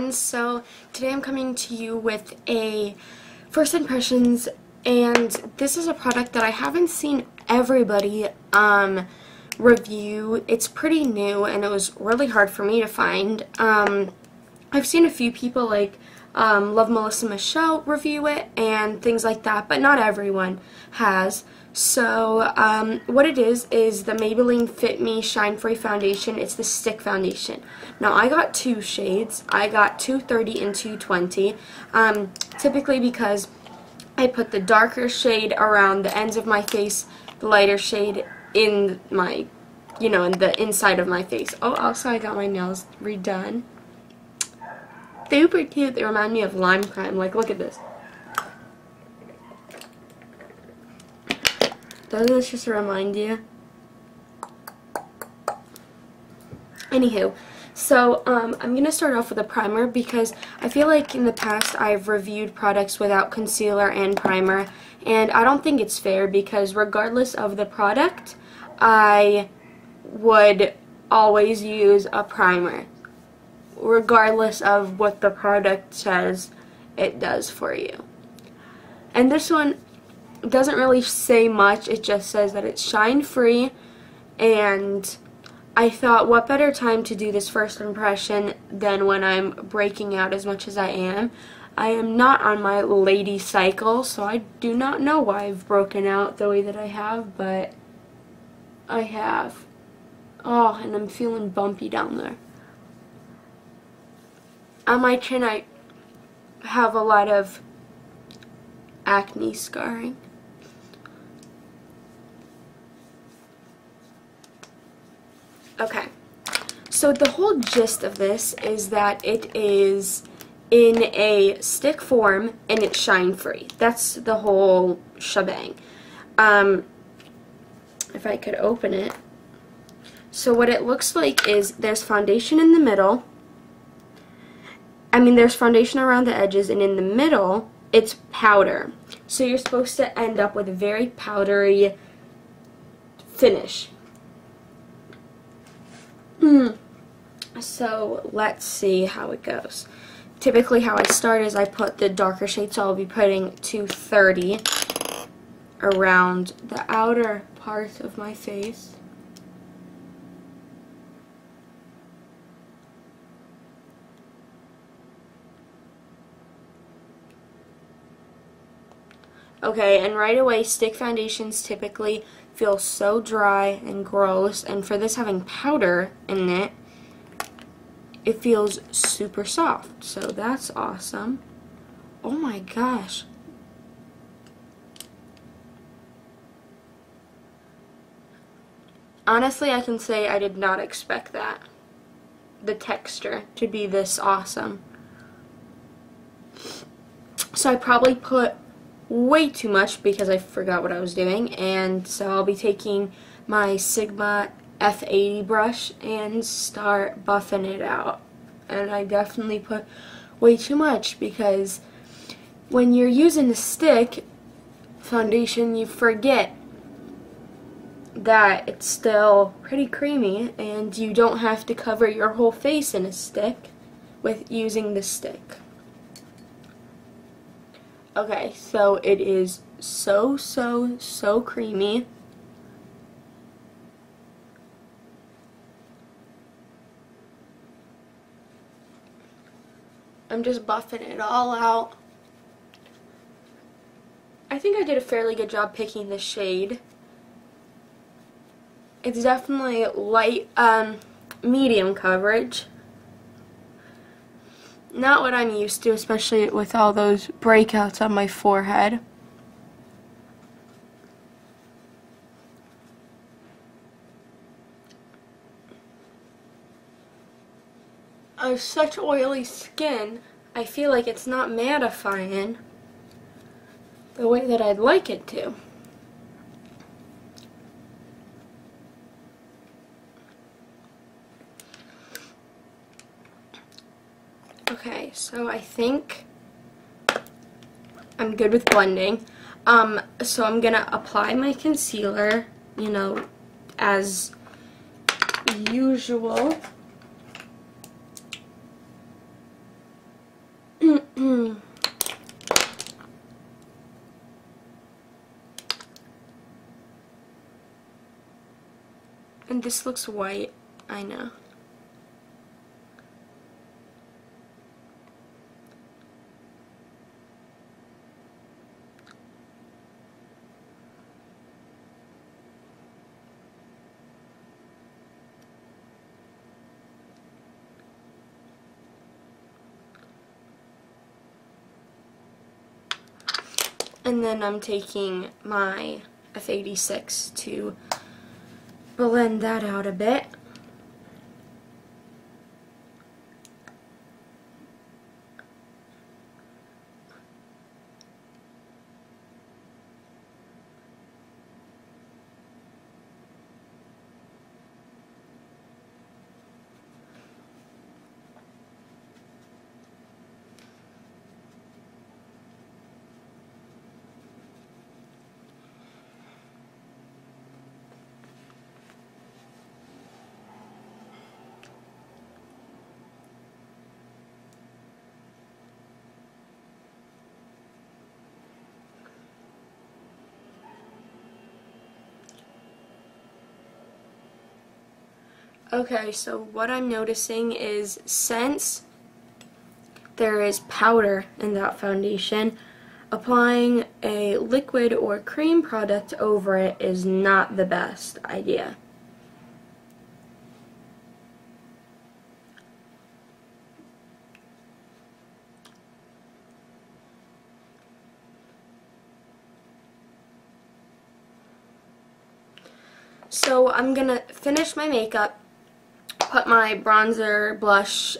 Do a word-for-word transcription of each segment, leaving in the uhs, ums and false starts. done. So today I'm coming to you with a first impressions, and this is a product that I haven't seen everybody um, review. It's pretty new and it was really hard for me to find. Um, I've seen a few people like um, Love Melissa Michelle review it and things like that, but not everyone has. So um, what it is is the Maybelline Fit Me Shine Free Foundation. It's the stick foundation. Now I got two shades. I got two thirty and two twenty, um, typically because I put the darker shade around the ends of my face, the lighter shade in my, you know, in the inside of my face. Oh, also I got my nails redone. Super cute. They remind me of Lime Crime. Like, look at this. Doesn't this just remind you? Anywho, so um, I'm going to start off with a primer because I feel like in the past I've reviewed products without concealer and primer, and I don't think it's fair because regardless of the product, I would always use a primer. Regardless of what the product says it does for you. And this one doesn't really say much, it just says that it's shine free, and I thought what better time to do this first impression than when I'm breaking out as much as I am. I am not on my lady cycle, so I do not know why I've broken out the way that I have, but I have. Oh, and I'm feeling bumpy down there. On my chin I have a lot of acne scarring. Okay, so the whole gist of this is that it is in a stick form and it's shine free. That's the whole shebang. Um, if I could open it. So what it looks like is there's foundation in the middle. I mean, there's foundation around the edges, and in the middle it's powder. So you're supposed to end up with a very powdery finish. Mm. So let's see how it goes. Typically how I start is I put the darker shade, so I'll be putting two thirty around the outer part of my face. Okay, and right away, stick foundations typically feel so dry and gross, and for this having powder in it, it feels super soft, so that's awesome. Oh my gosh. Honestly, I can say I did not expect that, the texture, to be this awesome. So I probably put way too much because I forgot what I was doing, and so I'll be taking my Sigma F eighty brush and start buffing it out. And I definitely put way too much because when you're using a stick foundation you forget that it's still pretty creamy and you don't have to cover your whole face in a stick with using the stick. Okay, so it is so, so, so creamy. I'm just buffing it all out. I think I did a fairly good job picking the shade. It's definitely light, um, medium coverage. Not what I'm used to, especially with all those breakouts on my forehead. I have such oily skin, I feel like it's not mattifying the way that I'd like it to. Okay, so I think I'm good with blending. Um, so I'm gonna apply my concealer, you know, as usual. Hmm. And this looks white, I know. And then I'm taking my F eighty-six to blend that out a bit. Okay, so what I'm noticing is since there is powder in that foundation, applying a liquid or cream product over it is not the best idea. So I'm gonna finish my makeup, put my bronzer, blush,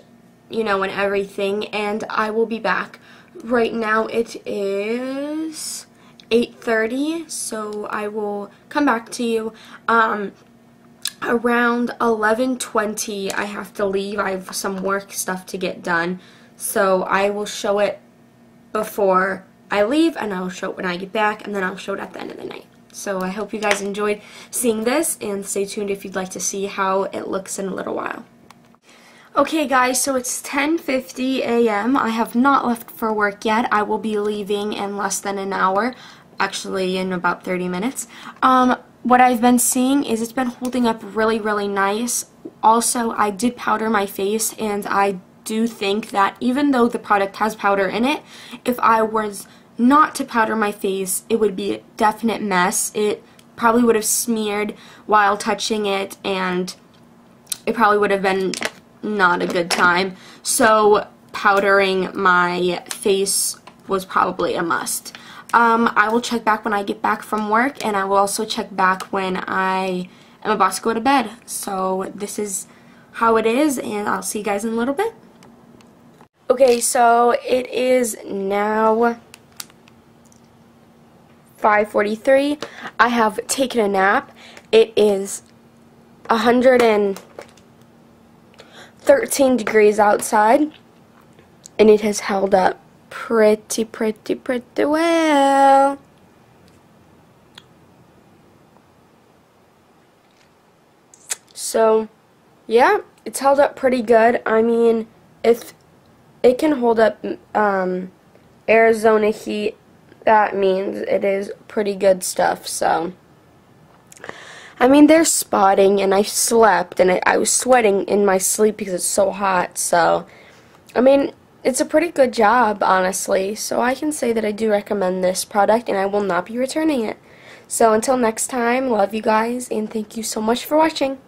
you know, and everything, and I will be back. Right now it is eight thirty, so I will come back to you. Um, around eleven twenty I have to leave. I have some work stuff to get done, so I will show it before I leave, and I'll show it when I get back, and then I'll show it at the end of the night. So I hope you guys enjoyed seeing this, and stay tuned if you'd like to see how it looks in a little while. Okay guys, so it's ten fifty a m I have not left for work yet. I will be leaving in less than an hour, actually in about thirty minutes. Um, what I've been seeing is it's been holding up really, really nice. Also, I did powder my face, and I do think that even though the product has powder in it, if I was not to powder my face, it would be a definite mess. It probably would have smeared while touching it, and it probably would have been not a good time. So powdering my face was probably a must. Um, I will check back when I get back from work, and I will also check back when I am about to go to bed. So this is how it is, and I'll see you guys in a little bit. Okay, so it is now five forty-three. I have taken a nap. It is one hundred thirteen degrees outside, and it has held up pretty, pretty, pretty well. So, yeah, it's held up pretty good. I mean, if it can hold up um, Arizona heat, that means it is pretty good stuff. So I mean, there's spotting, and I slept, and I, I was sweating in my sleep because it's so hot. So I mean, it's a pretty good job, honestly. So I can say that I do recommend this product, and I will not be returning it. So until next time, love you guys, and thank you so much for watching.